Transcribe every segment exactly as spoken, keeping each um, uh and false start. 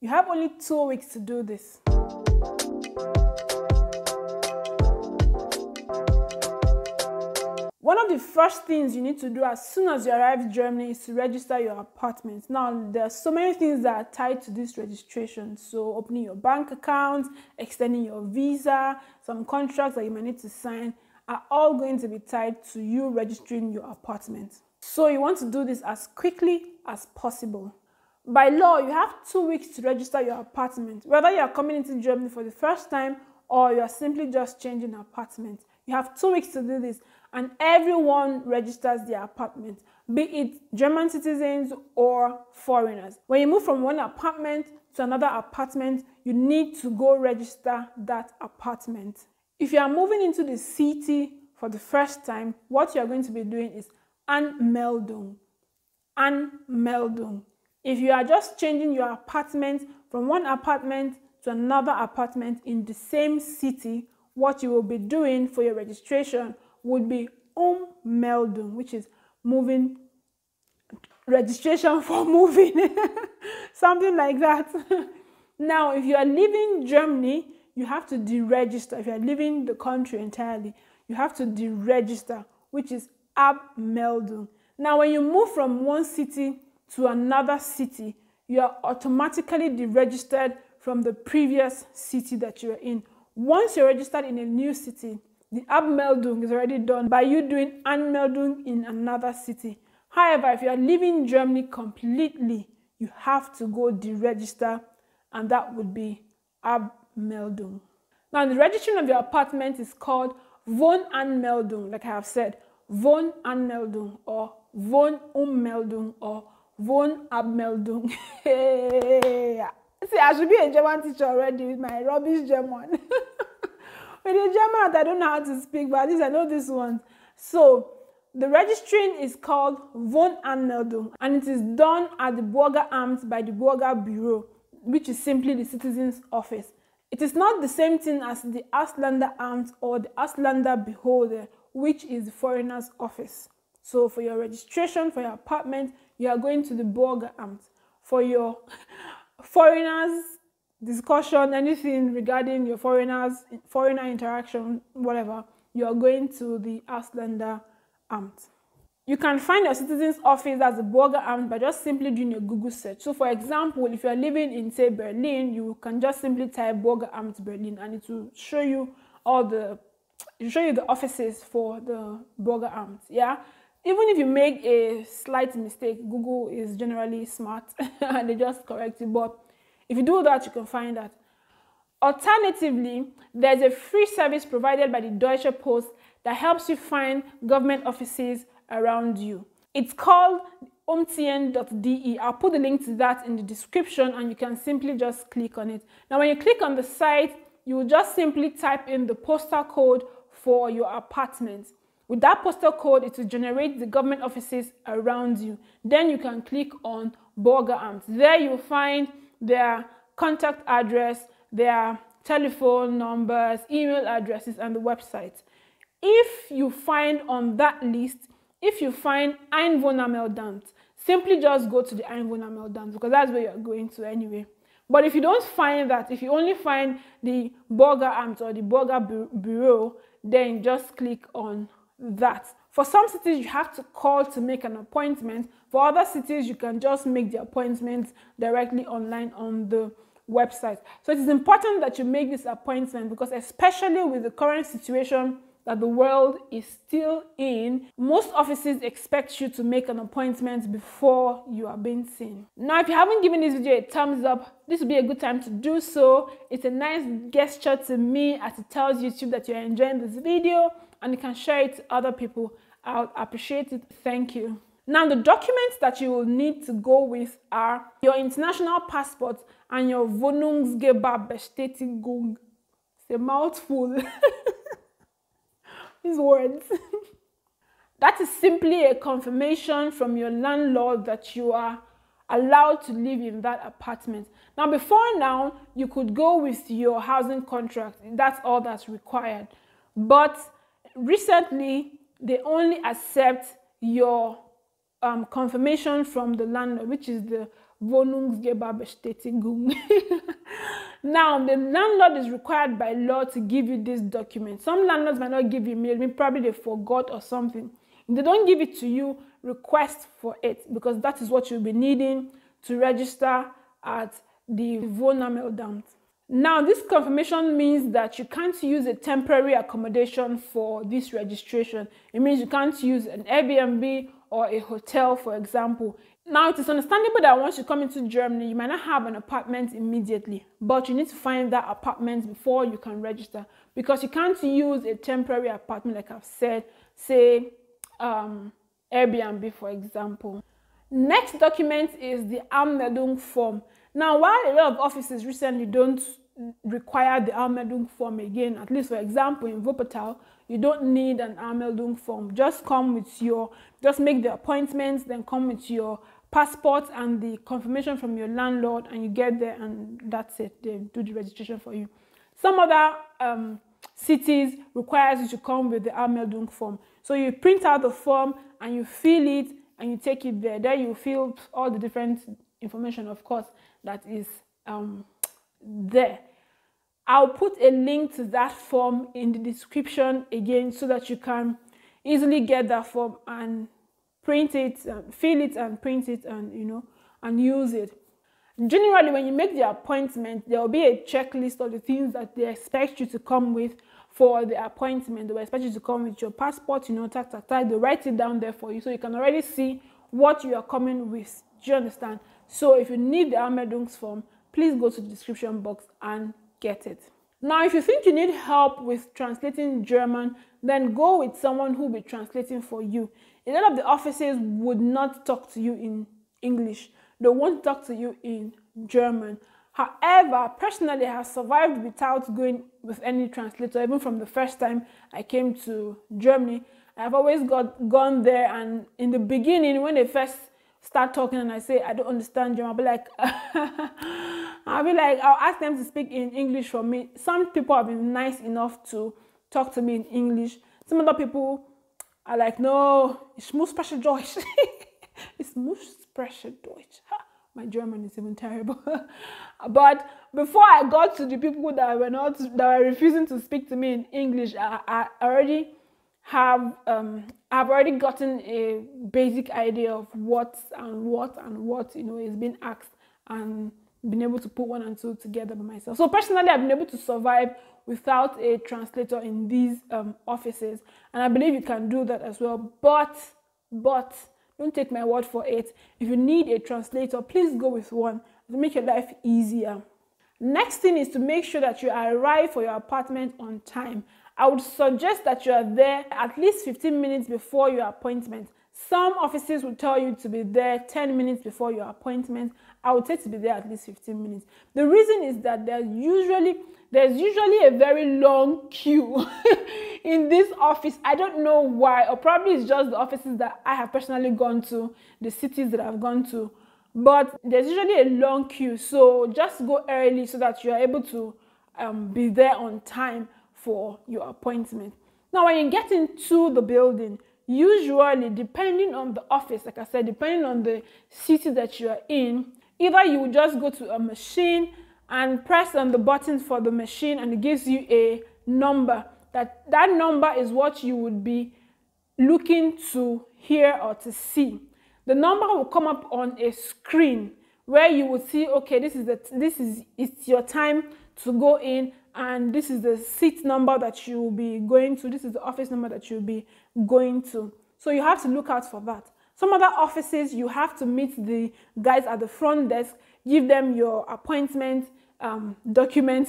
You have only two weeks to do this. One of the first things you need to do as soon as you arrive in Germany is to register your apartment. Now, there are so many things that are tied to this registration. So opening your bank account, extending your visa, some contracts that you might need to sign are all going to be tied to you registering your apartment. So you want to do this as quickly as possible. By law, you have two weeks to register your apartment. Whether you are coming into Germany for the first time or you are simply just changing apartment, you have two weeks to do this. And everyone registers their apartment, be it German citizens or foreigners. When you move from one apartment to another apartment, you need to go register that apartment. If you are moving into the city for the first time, what you are going to be doing is Anmeldung. Anmeldung. If you are just changing your apartment from one apartment to another apartment in the same city, what you will be doing for your registration would be Ummeldung, which is moving, registration for moving, something like that. Now, if you are leaving Germany, you have to deregister. If you are leaving the country entirely, you have to deregister, which is Abmeldung. Now, when you move from one city to another city, you are automatically deregistered from the previous city that you are in. Once you're registered in a new city, the Abmeldung is already done by you doing Anmeldung in another city. However, if you are leaving Germany completely, you have to go deregister, and that would be Abmeldung. Now, the registration of your apartment is called Wohnanmeldung, like I have said, Wohnanmeldung or Wohnummeldung or Wohnabmeldung. See, I should be a German teacher already with my rubbish German. With the German, I don't know how to speak, but at least I know this one. So, the registering is called Wohnanmeldung, and it is done at the Bürgeramt by the Bürgerbüro, which is simply the citizen's office. It is not the same thing as the Ausländerbehörde or the Ausländerbehörde, which is the foreigner's office. So, for your registration, for your apartment, you are going to the Bürgeramt. For your foreigners, discussion, anything regarding your foreigners, foreigner interaction, whatever, you are going to the Ausländerbehörde. You can find your citizen's office as the Bürgeramt by just simply doing a Google search. So, for example, if you are living in, say, Berlin, you can just simply type Bürgeramt Berlin, and it will show you all the, it'll show you the offices for the Bürgeramt. Yeah. Even if you make a slight mistake, Google is generally smart and they just correct it. But if you do that, you can find that. Alternatively, there's a free service provided by the Deutsche Post that helps you find government offices around you. It's called umziehen dot d e. I'll put the link to that in the description, and you can simply just click on it. Now, when you click on the site, you will just simply type in the postal code for your apartment. With that postal code, it will generate the government offices around you. Then you can click on Bürgeramt. There you'll find their contact address, their telephone numbers, email addresses, and the website. If you find on that list, if you find Einwohnermeldeamt, simply just go to the Einwohnermeldeamt, because that's where you're going to anyway. But if you don't find that, if you only find the Bürgeramt or the Bürgerbüro, then just click on that. For some cities, you have to call to make an appointment. For other cities, you can just make the appointment directly online on the website. So it is important that you make this appointment, because especially with the current situation that the world is still in, most offices expect you to make an appointment before you are being seen. Now, if you haven't given this video a thumbs up, this would be a good time to do so. It's a nice gesture to me, as it tells YouTube that you're enjoying this video, and you can share it to other people. I would appreciate it. Thank you. Now, the documents that you will need to go with are your international passport and your Wohnungsgeberbestätigung. It's a mouthful. These words. That is simply a confirmation from your landlord that you are allowed to live in that apartment. Now, before now, you could go with your housing contract. That's all that's required. But recently, they only accept your um, confirmation from the landlord, which is the Wohnungsgeberbestätigung. Now, the landlord is required by law to give you this document. Some landlords might not give you mail, probably they forgot or something. If they don't give it to you, request for it, because that is what you'll be needing to register at the Wohnanmeldung. Now, this confirmation means that you can't use a temporary accommodation for this registration. It means you can't use an Airbnb or a hotel, for example. Now, it is understandable that once you come into Germany, you might not have an apartment immediately, but you need to find that apartment before you can register, because you can't use a temporary apartment, like I've said, say um, Airbnb, for example. Next document is the Abmeldung form. Now, while a lot of offices recently don't require the Abmeldung form again, at least for example in Wuppertal, you don't need an Abmeldung form. Just come with your, just make the appointments, then come with your passport and the confirmation from your landlord, and you get there and that's it. They do the registration for you. Some other um, cities requires you to come with the Abmeldung form. So you print out the form and you fill it and you take it there. There you fill all the different information, of course, that is um, there. I'll put a link to that form in the description again, so that you can easily get that form and print it, and fill it and print it, and you know, and use it. Generally, when you make the appointment, there will be a checklist of the things that they expect you to come with for the appointment. They will expect you to come with your passport, you know, tac, tac, tac. They write it down there for you, so you can already see what you are coming with. Do you understand? So if you need the Abmeldung form, please go to the description box and get it. Now, if you think you need help with translating German, then go with someone who will be translating for you. A lot of the offices would not talk to you in English. They won't talk to you in German. However, personally, I have survived without going with any translator. Even from the first time I came to Germany, I've always got gone there, and in the beginning, when they first start talking and I say I don't understand German, I'll be like I'll be like I'll ask them to speak in English for me. Some people have been nice enough to talk to me in English. Some other people are like, no, ich muss sprechen Deutsch. Ich muss sprechen Deutsch. My German is even terrible. But before I got to the people that were not that were refusing to speak to me in English, I, I already have um I've already gotten a basic idea of what and what and what you know is being asked, and been able to put one and two together by myself. So personally, I've been able to survive without a translator in these um, offices, and I believe you can do that as well. But but don't take my word for it. If you need a translator, please go with one to make your life easier. Next thing is to make sure that you arrive for your apartment on time. I would suggest that you are there at least fifteen minutes before your appointment. Some offices will tell you to be there ten minutes before your appointment. I would say to be there at least fifteen minutes. The reason is that there's usually there's usually a very long queue in this office. I don't know why, or probably it's just the offices that I have personally gone to, the cities that I've gone to. But there's usually a long queue, so just go early so that you are able to um, be there on time for your appointment. Now, when you get into the building, usually depending on the office, like I said, depending on the city that you are in, either you just go to a machine and press on the buttons for the machine, and it gives you a number. That that number is what you would be looking to hear or to see. The number will come up on a screen where you will see, okay, this is the this is it's your time to go in, and this is the seat number that you will be going to. This is the office number that you'll be going to. So you have to look out for that. Some other offices, you have to meet the guys at the front desk, give them your appointment um, document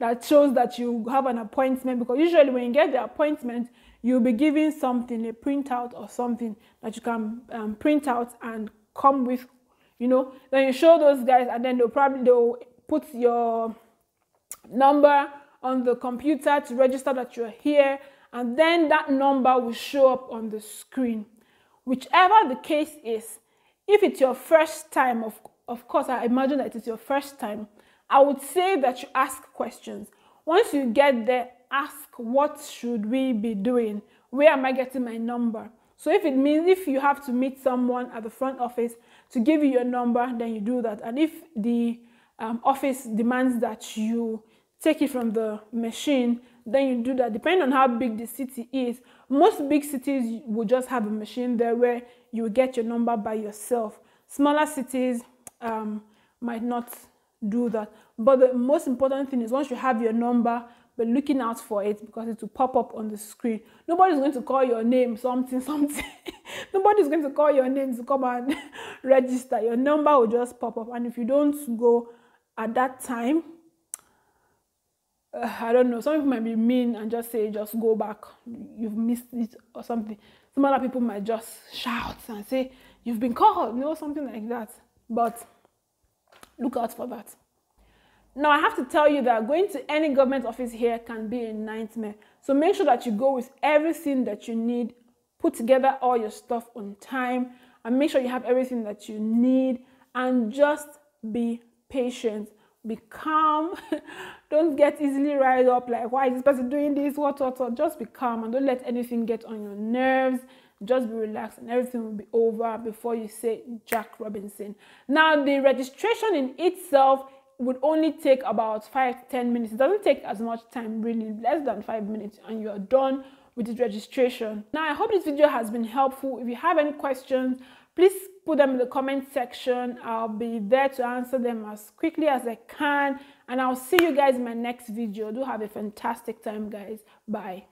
that shows that you have an appointment, because usually when you get the appointment, you'll be given something, a printout or something that you can um, print out and come with, you know. Then you show those guys, and then they'll probably they'll put your number on the computer to register that you're here, and then that number will show up on the screen. Whichever the case is, if it's your first time, of, of course, I imagine that it's your first time, I would say that you ask questions. Once you get there, ask, what should we be doing? Where am I getting my number? So if it means if you have to meet someone at the front office to give you your number, then you do that. And if the um, office demands that you take it from the machine, then you do that. Depending on how big the city is, most big cities will just have a machine there where you get your number by yourself. Smaller cities um, might not do that. But the most important thing is once you have your number, be looking out for it because it will pop up on the screen. Nobody's going to call your name something something. Nobody's going to call your name to come and register. Your number will just pop up, and if you don't go at that time, uh, I don't know. Some people might be mean and just say, "Just go back. You've missed it" or something. Some other people might just shout and say, "You've been called," you know, something like that. But look out for that. Now, I have to tell you that going to any government office here can be a nightmare. So make sure that you go with everything that you need, put together all your stuff on time, and make sure you have everything that you need, and just be patient, be calm. Don't get easily riled up like, why is this person doing this, what, what, what. Just be calm and don't let anything get on your nerves. Just be relaxed and everything will be over before you say Jack Robinson. Now, the registration in itself would only take about five to ten minutes. It doesn't take as much time, really, less than five minutes, and you're done with this registration. Now, I hope this video has been helpful. If you have any questions, please put them in the comment section. I'll be there to answer them as quickly as I can, and I'll see you guys in my next video. Do have a fantastic time, guys. Bye.